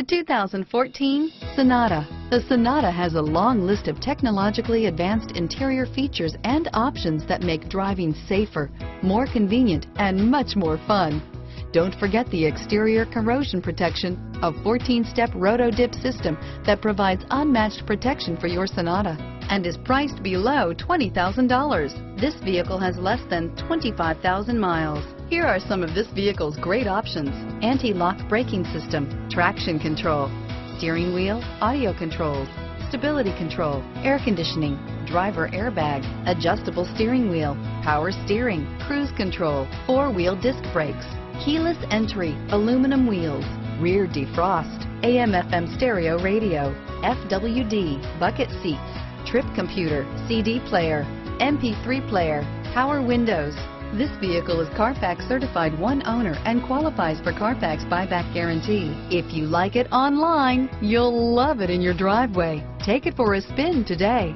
The 2014 Sonata. The Sonata has a long list of technologically advanced interior features and options that make driving safer, more convenient, and much more fun. Don't forget the exterior corrosion protection, a 14-step roto-dip system that provides unmatched protection for your Sonata and is priced below $20,000. This vehicle has less than 25,000 miles. Here are some of this vehicle's great options: anti-lock braking system, traction control, steering wheel audio controls, stability control, air conditioning, driver airbag, adjustable steering wheel, power steering, cruise control, four-wheel disc brakes, keyless entry, aluminum wheels, rear defrost, AM/FM stereo radio, FWD, bucket seats, trip computer, CD player, MP3 player, power windows. This vehicle is Carfax certified one owner and qualifies for Carfax buyback guarantee. If you like it online, you'll love it in your driveway. Take it for a spin today.